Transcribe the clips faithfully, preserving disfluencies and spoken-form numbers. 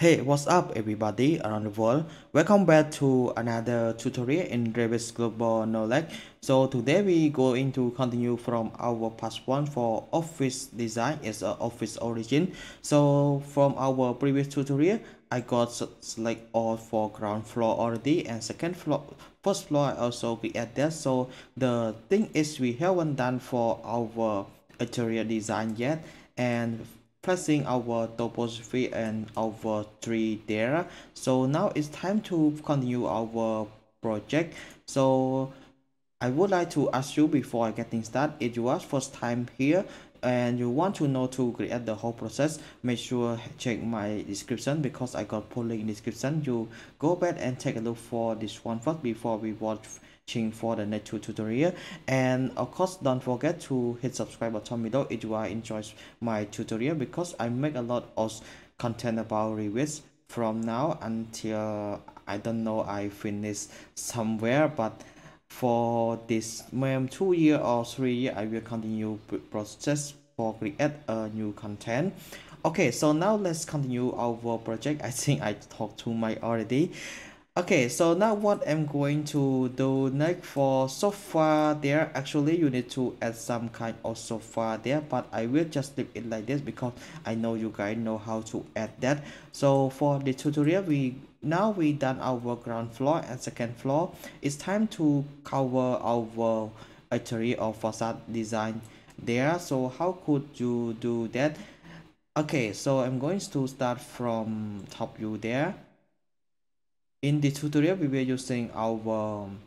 Hey, what's up everybody around the world? Welcome back to another tutorial in Revit Global Knowledge. So today we going to continue from our past one for office design as an office origin. So from our previous tutorial, I got select all for ground floor already and second floor, first floor I also create that. So the thing is we haven't done for our interior design yet and placing our topography and our tree there. So now it's time to continue our project. So I would like to ask you before getting started, if you are first time here and you want to know to create the whole process, make sure check my description because I got full link in description. You go back and take a look for this one first before we watch for the next two tutorial, and of course don't forget to hit subscribe button below if you are enjoying my tutorial because I make a lot of content about Revit from now until I don't know I finish somewhere, but for this maybe two year or three year I will continue process for create a new content. Okay, so now let's continue our project. I think I talked too much already. Okay, so now what I'm going to do next for sofa there, actually you need to add some kind of sofa there, but I will just leave it like this because I know you guys know how to add that. So for the tutorial, we now we done our ground floor and second floor. It's time to cover our interior or facade design there. So how could you do that? Okay, so I'm going to start from top view there. In the tutorial, we were using our um,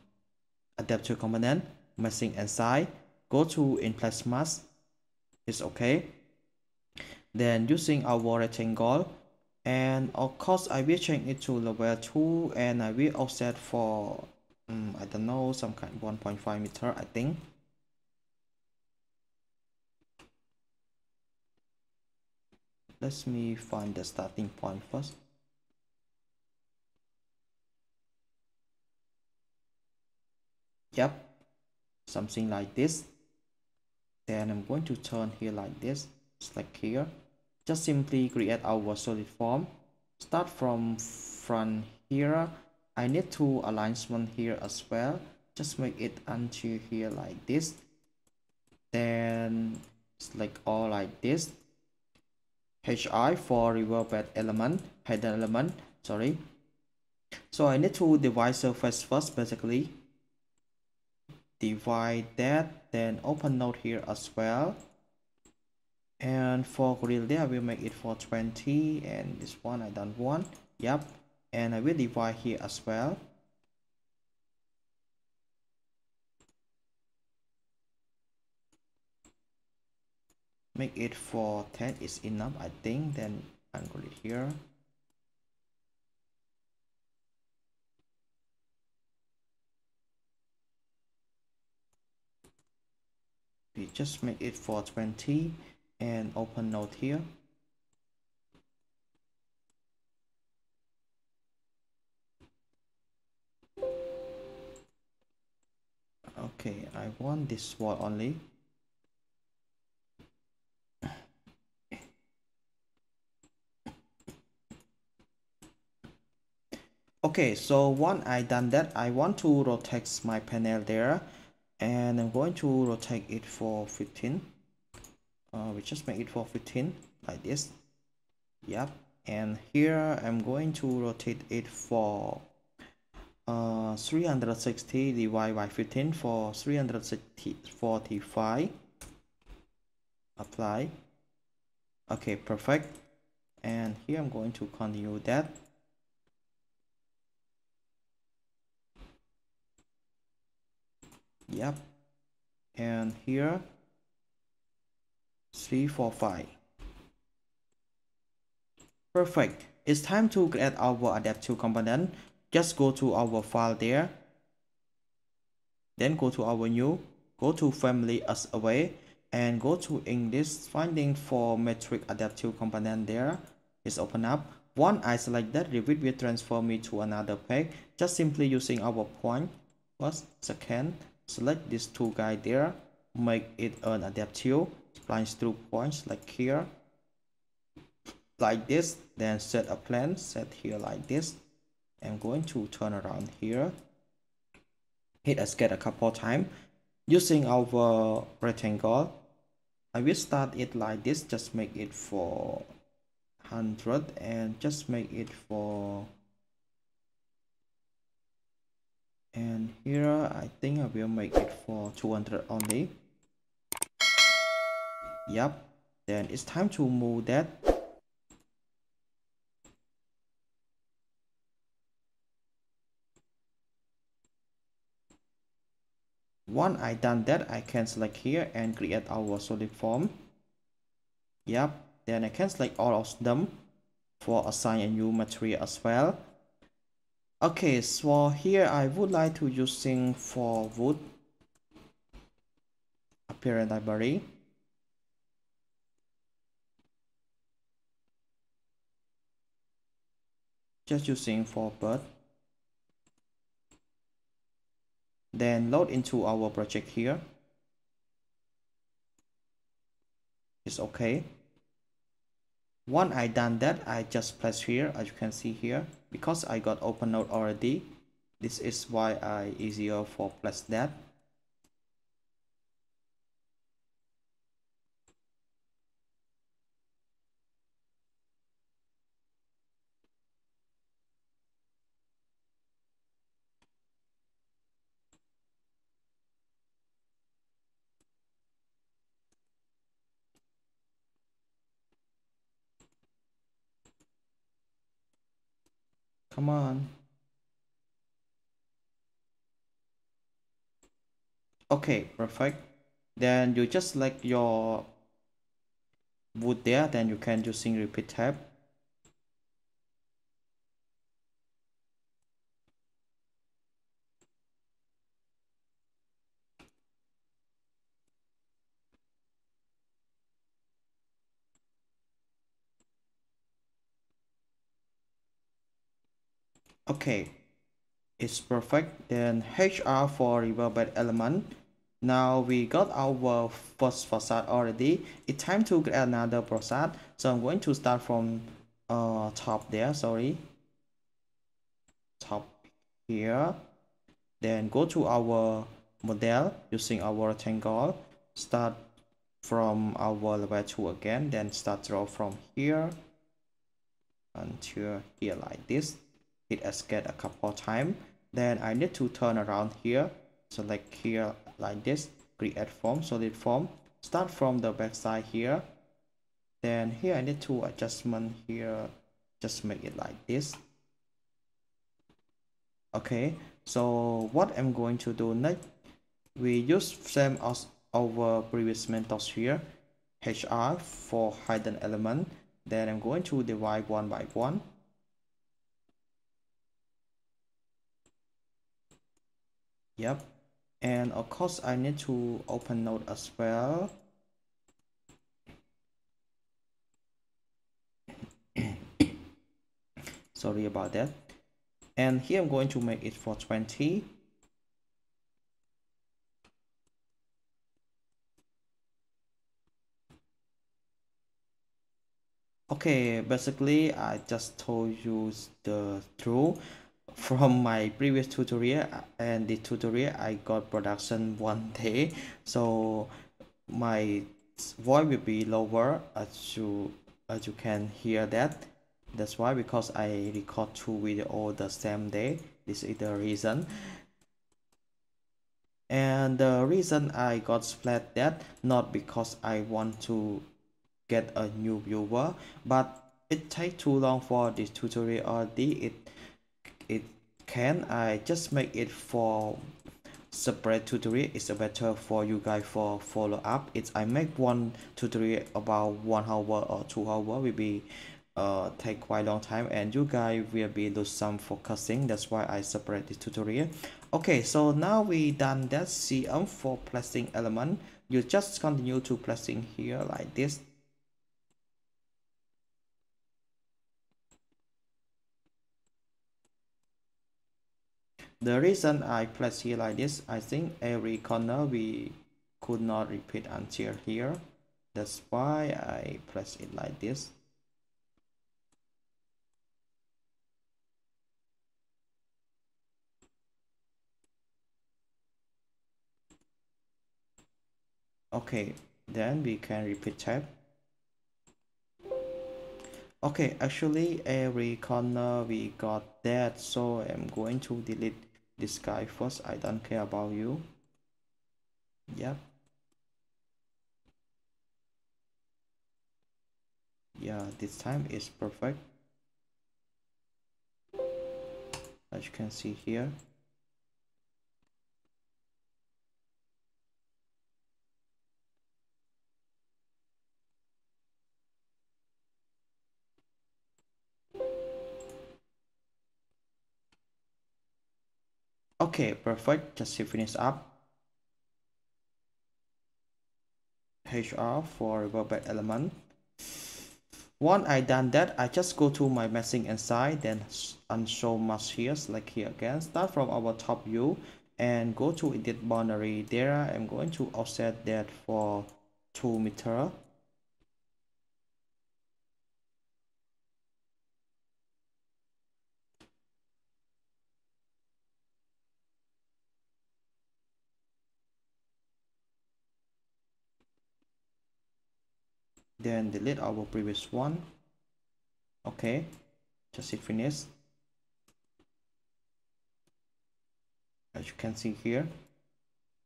adaptive component, meshing and size. Go to in-place mask, it's okay. Then using our rectangle, and of course I will change it to level two, and I will offset for um, I don't know, some kind one point five meter I think. Let me find the starting point first. Yep, something like this. Then I'm going to turn here like this, select here, just simply create our solid form. Start from front here. I need to alignment here as well, just make it until here like this, then select all like this. H I for river bed element, hidden element, sorry. So I need to divide surface first, basically divide that, then open node here as well. And for grill there, I will make it for twenty, and this one I don't want. Yep, and I will divide here as well. Make it for ten is enough I think. Then angle it here. We just make it for twenty and open node here. Okay, I want this wall only. Okay, so once I done that, I want to rotate my panel there. And I'm going to rotate it for fifteen. Uh, we just make it for fifteen like this. Yep. And here I'm going to rotate it for uh, three hundred sixty divided by fifteen for three hundred forty-five. Apply. Okay, perfect. And here I'm going to continue that. Yep, and here three four five. Perfect. It's time to create our adaptive component. Just go to our file there, then go to our new, go to family as away, and go to English, finding for metric adaptive component there. It's open up. Once I select that, Revit will transfer me to another page, just simply using our point first, second. Select these two guys there, make it an adaptive, spline through points like here. like this, then set a plane, set here like this. I'm going to turn around here, hit escape a couple times. Using our rectangle, I will start it like this, just make it for one hundred and just make it for, and here I think I will make it for two hundred only. Yep, then it's time to move that. Once I done that, I can select here and create our solid form. Yep, then I can select all of them for assign a new material as well. Okay, so here I would like to using for wood appearance library. Just using for bird. Then load into our project here. It's okay. Once I done that, I just press here, as you can see here, because I got open node already. This is why I easier for press that. Come on. Okay, perfect. Then you just select your wood there, then you can using repeat tab. Okay, it's perfect. Then H R for riverbed element. Now we got our first facade already. It's time to create another facade. So I'm going to start from uh, top there, sorry. Top here. Then go to our model using our rectangle. Start from our level two again. Then start draw from here until here like this. Hit escape a couple of times. Then I need to turn around here, select here like this, create form, solid form, start from the back side here. Then here I need to adjustment here, just make it like this. Okay, so what I'm going to do next, we use same as our previous methods here, H R for hidden element. Then I'm going to divide one by one. Yep, and of course I need to open node as well. Sorry about that. And here I'm going to make it for twenty. Okay, basically I just told you the truth from my previous tutorial and the tutorial I got production one day, so my voice will be lower as you as you can hear that. That's why, because I record two videos the same day. This is the reason. And the reason I got split that, not because I want to get a new viewer, but it takes too long for this tutorial already. It It can I just make it for separate tutorial. It's better for you guys for follow up. It's I make one tutorial about one hour or two hour will be uh take quite long time, and you guys will be do some focusing. That's why I separate the tutorial. Okay, so now we done that. C M for placing element. You just continue to placing here like this. The reason I place here like this, I think every corner we could not repeat until here. That's why I place it like this. Okay, then we can repeat tab. Okay, actually every corner we got that, so I'm going to delete this guy first. I don't care about you. Yep. Yeah, this time is perfect. As you can see here. Okay, perfect. Just to finish up. H R for reverbed element. Once I done that, I just go to my meshing inside, then unshow mask here, select here again, start from our top view and go to edit boundary. There I'm going to offset that for two meter. Then delete our previous one. Okay, just hit finish. As you can see here,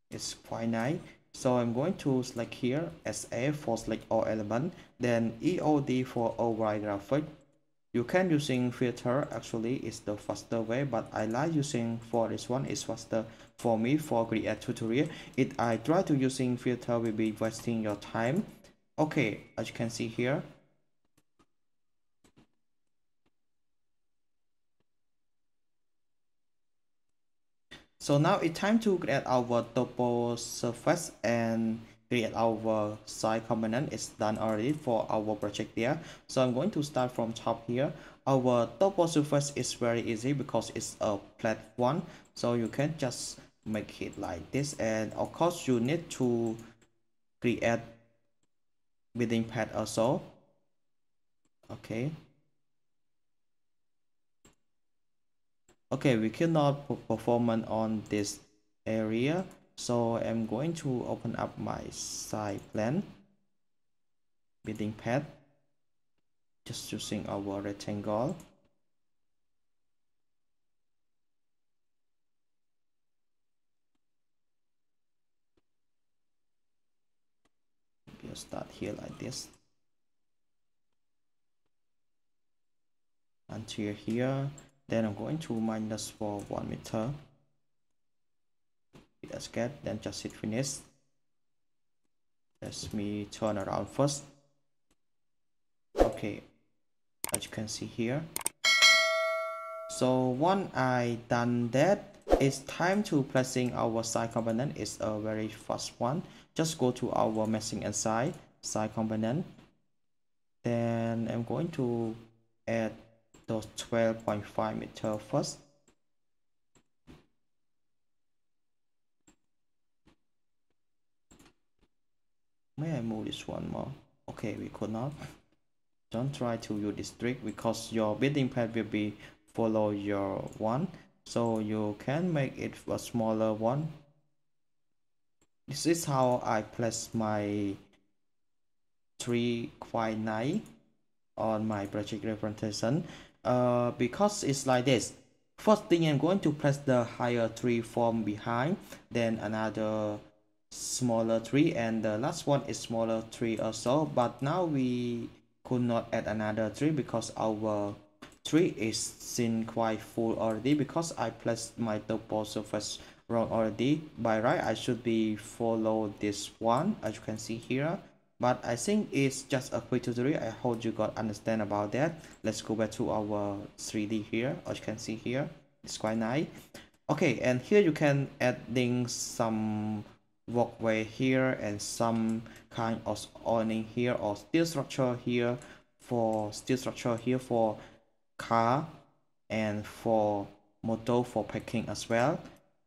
it's finite. So I'm going to select here S A for select all element, then E O D for override graphic. You can using filter, actually it's the faster way, but I like using for this one, is faster for me for create tutorial. If I try to using filter will be wasting your time. Okay, as you can see here, so now it's time to create our topo surface and create our side component. It's done already for our project there, so I'm going to start from top here. Our topo surface is very easy because it's a flat one, so you can just make it like this, and of course you need to create building pad also. Okay. Okay, we cannot perform on this area, so I'm going to open up my side plan building pad, just using our rectangle. Start here like this until here, then I'm going to minus for one meter. Hit escape, then just hit finish. Let me turn around first. Okay, as you can see here, so once I done that, it's time to placing our side component. It's a very fast one. Just go to our meshing inside side component. Then I'm going to add those twelve point five meter first. May I move this one more? Okay, we could not. Don't try to use this trick because your building pad will be follow your one. So you can make it a smaller one. This is how I place my tree quite nice on my project representation. Uh, because it's like this. First thing, I'm going to place the higher tree from behind, then another smaller tree, and the last one is smaller tree also. But now we could not add another tree because our tree is seen quite full already, because I placed my topo surface wrong already. By right I should be follow this one, as you can see here, but I think it's just a quick tutorial. I hope you got understand about that. Let's go back to our three D here. As you can see here, it's quite nice. Okay, and here you can adding some walkway here and some kind of awning here, or steel structure here for steel structure here for car and for motor for packing as well.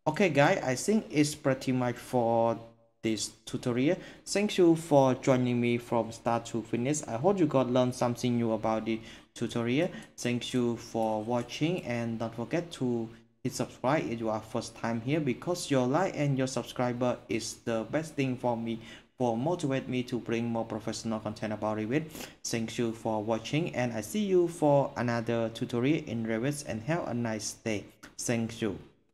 Okay guys, I think it's pretty much for this tutorial. Thank you for joining me from start to finish. I hope you got learned something new about the tutorial. Thank you for watching, and don't forget to hit subscribe if you are first time here, because your like and your subscriber is the best thing for me for motivate me to bring more professional content about Revit. Thank you for watching, and I see you for another tutorial in Revit, and have a nice day. Thank you.